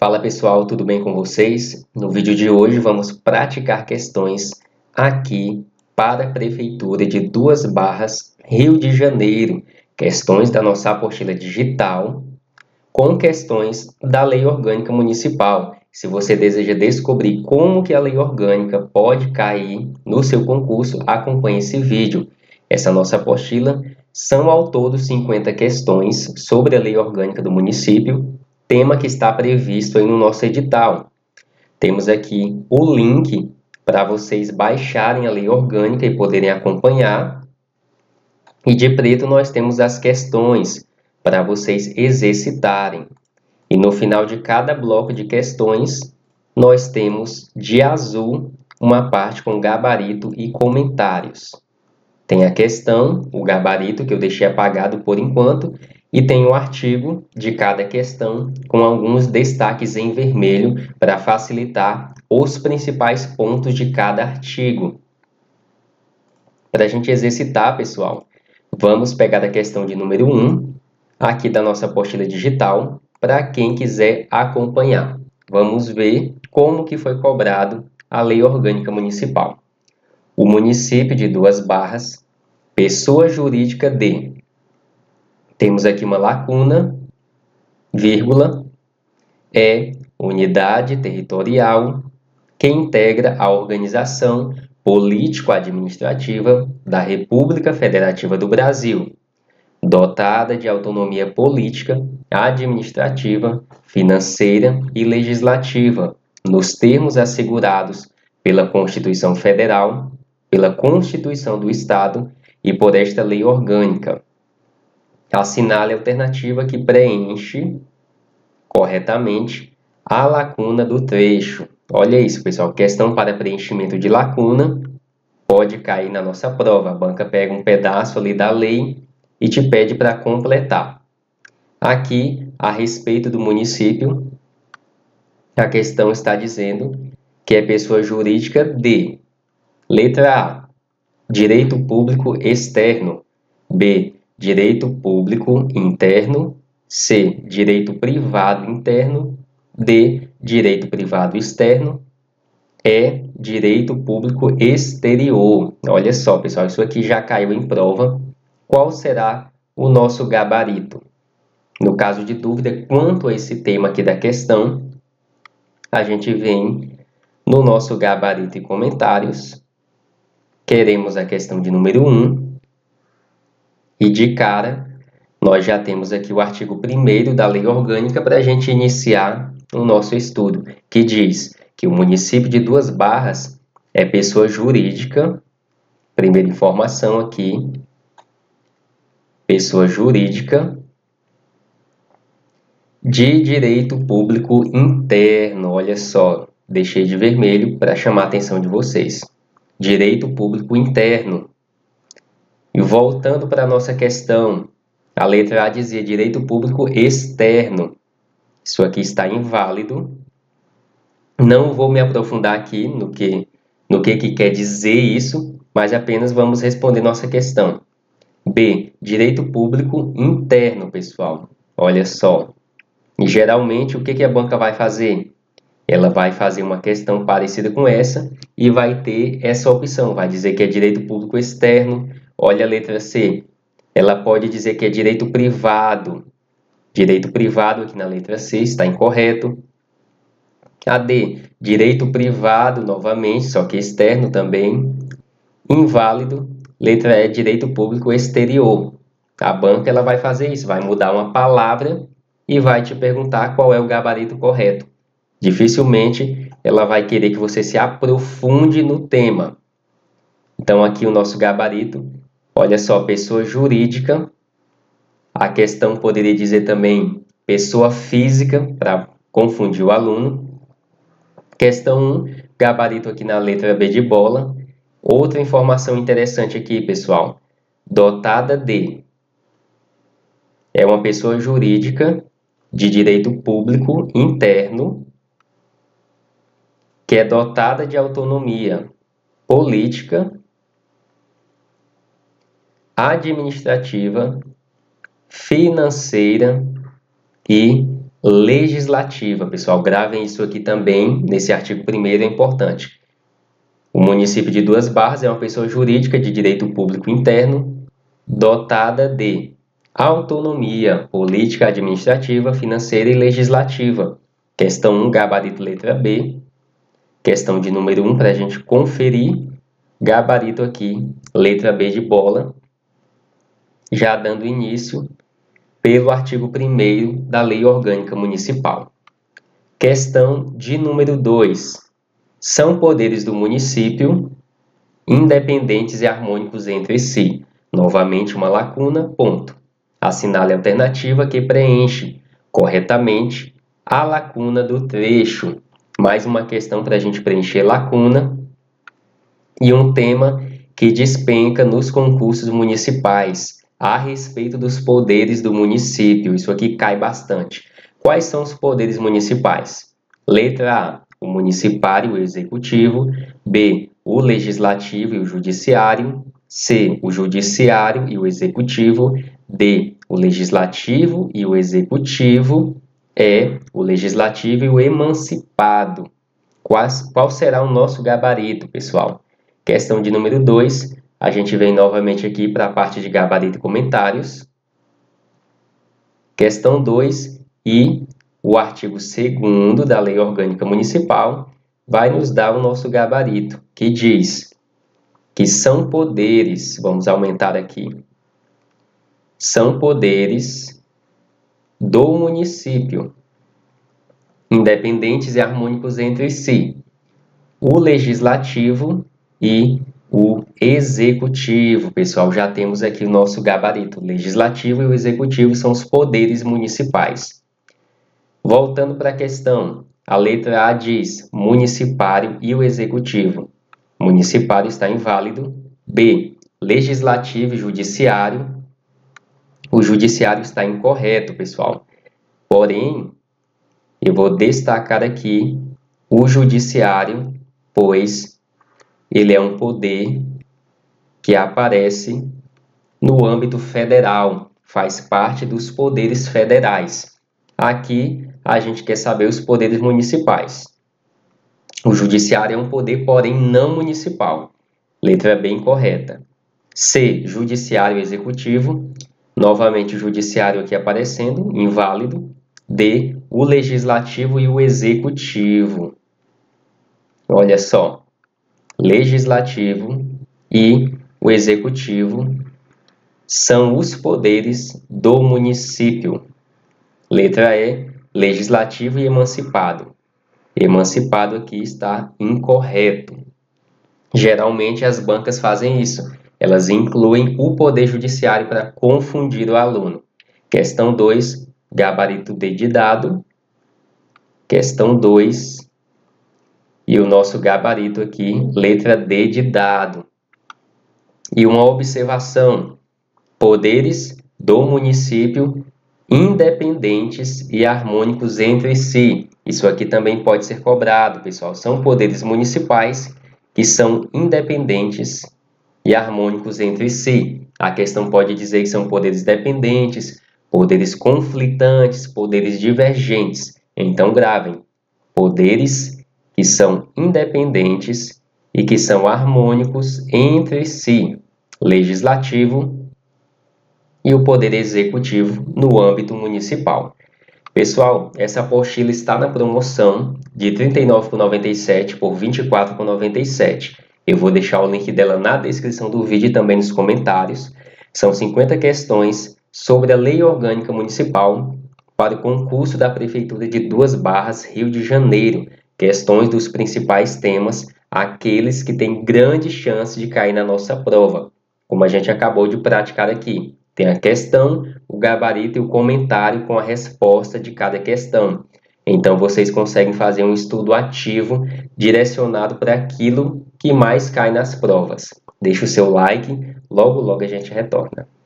Fala pessoal, tudo bem com vocês? No vídeo de hoje vamos praticar questões aqui para a Prefeitura de Duas Barras, Rio de Janeiro. Questões da nossa apostila digital com questões da Lei Orgânica Municipal. Se você deseja descobrir como que a Lei Orgânica pode cair no seu concurso, acompanhe esse vídeo. Essa nossa apostila são ao todo 50 questões sobre a Lei Orgânica do município, tema que está previsto aí no nosso edital. Temos aqui o link para vocês baixarem a lei orgânica e poderem acompanhar. E de preto nós temos as questões para vocês exercitarem. E no final de cada bloco de questões, nós temos de azul uma parte com gabarito e comentários. Tem a questão, o gabarito que eu deixei apagado por enquanto, e tem o artigo de cada questão com alguns destaques em vermelho para facilitar os principais pontos de cada artigo. Para a gente exercitar, pessoal, vamos pegar a questão de número 1, aqui da nossa apostila digital, para quem quiser acompanhar. Vamos ver como que foi cobrado a Lei Orgânica Municipal. O município de Duas Barras, pessoa jurídica de... Temos aqui uma lacuna, vírgula, é unidade territorial que integra a organização político-administrativa da República Federativa do Brasil, dotada de autonomia política, administrativa, financeira e legislativa, nos termos assegurados pela Constituição Federal, pela Constituição do Estado e por esta Lei Orgânica. Assinale a alternativa que preenche corretamente a lacuna do trecho. Olha isso, pessoal. Questão para preenchimento de lacuna pode cair na nossa prova. A banca pega um pedaço ali da lei e te pede para completar. Aqui, a respeito do município, a questão está dizendo que é pessoa jurídica de... Letra A, direito público externo. B, direito público interno. C, direito privado interno. D, direito privado externo. E, direito público exterior. Olha só, pessoal, isso aqui já caiu em prova. Qual será o nosso gabarito? No caso de dúvida quanto a esse tema aqui da questão, a gente vem no nosso gabarito e comentários. Queremos a questão de número 1. E de cara, nós já temos aqui o artigo 1º da Lei Orgânica para a gente iniciar o nosso estudo, que diz que o município de Duas Barras é pessoa jurídica, primeira informação aqui, pessoa jurídica de direito público interno. Olha só, deixei de vermelho para chamar a atenção de vocês. Direito público interno. E voltando para a nossa questão, a letra A dizia direito público externo. Isso aqui está inválido. Não vou me aprofundar aqui no que quer dizer isso, mas apenas vamos responder nossa questão. B, direito público interno, pessoal. Olha só. E geralmente, o que a banca vai fazer? Ela vai fazer uma questão parecida com essa e vai ter essa opção. Vai dizer que é direito público externo. Olha a letra C, ela pode dizer que é direito privado. Direito privado aqui na letra C está incorreto. A D, direito privado novamente, só que externo também, inválido. Letra E, direito público exterior. A banca ela vai fazer isso, vai mudar uma palavra e vai te perguntar qual é o gabarito correto. Dificilmente ela vai querer que você se aprofunde no tema. Então aqui o nosso gabarito. Olha só, pessoa jurídica. A questão poderia dizer também pessoa física, para confundir o aluno. Questão 1, gabarito aqui na letra B de bola. Outra informação interessante aqui, pessoal. Dotada de... É uma pessoa jurídica de direito público interno que é dotada de autonomia política, administrativa, financeira e legislativa. Pessoal, gravem isso aqui também, nesse artigo 1º é importante. O município de Duas Barras é uma pessoa jurídica de direito público interno, dotada de autonomia política, administrativa, financeira e legislativa. Questão 1, gabarito letra B. Questão de número 1 para a gente conferir. Gabarito aqui, letra B de bola. Já dando início pelo artigo 1º da Lei Orgânica Municipal. Questão de número 2. São poderes do município independentes e harmônicos entre si. Novamente uma lacuna, ponto. Assinale a alternativa que preenche corretamente a lacuna do trecho. Mais uma questão para a gente preencher lacuna. E um tema que despenca nos concursos municipais a respeito dos poderes do município. Isso aqui cai bastante. Quais são os poderes municipais? Letra A, o municipário e o executivo. B, o legislativo e o judiciário. C, o judiciário e o executivo. D, o legislativo e o executivo. E, o legislativo e o emancipado. Qual será o nosso gabarito, pessoal? Questão de número 2, a gente vem novamente aqui para a parte de gabarito e comentários. Questão 2 e o artigo 2º da Lei Orgânica Municipal vai nos dar o nosso gabarito, que diz que são poderes, vamos aumentar aqui, são poderes do município, independentes e harmônicos entre si, o legislativo e o executivo. Pessoal, já temos aqui o nosso gabarito. O legislativo e o executivo são os poderes municipais. Voltando para a questão, a letra A diz municipário e o executivo. Municipário está inválido. B, legislativo e judiciário. O judiciário está incorreto, pessoal. Porém, eu vou destacar aqui o judiciário, pois ele é um poder que aparece no âmbito federal, faz parte dos poderes federais. Aqui a gente quer saber os poderes municipais. O judiciário é um poder, porém não municipal. Letra B incorreta. C, judiciário executivo. Novamente o judiciário aqui aparecendo, inválido. D, o legislativo e o executivo. Olha só. Legislativo e o executivo são os poderes do município. Letra E, legislativo e emancipado. Emancipado aqui está incorreto. Geralmente as bancas fazem isso. Elas incluem o poder judiciário para confundir o aluno. Questão 2, gabarito D de dado. Questão 2. E o nosso gabarito aqui, letra D de dado. E uma observação. Poderes do município independentes e harmônicos entre si. Isso aqui também pode ser cobrado, pessoal. São poderes municipais que são independentes e harmônicos entre si. A questão pode dizer que são poderes dependentes, poderes conflitantes, poderes divergentes. Então, gravem. Poderes que são independentes e que são harmônicos entre si, legislativo e o poder executivo no âmbito municipal. Pessoal, essa apostila está na promoção de R$ 39,97 por R$ 24,97. Eu vou deixar o link dela na descrição do vídeo e também nos comentários. São 50 questões sobre a Lei Orgânica Municipal para o concurso da Prefeitura de Duas Barras, Rio de Janeiro. Questões dos principais temas, aqueles que têm grande chance de cair na nossa prova, como a gente acabou de praticar aqui. Tem a questão, o gabarito e o comentário com a resposta de cada questão. Então, vocês conseguem fazer um estudo ativo, direcionado para aquilo que mais cai nas provas. Deixa o seu like, logo a gente retorna.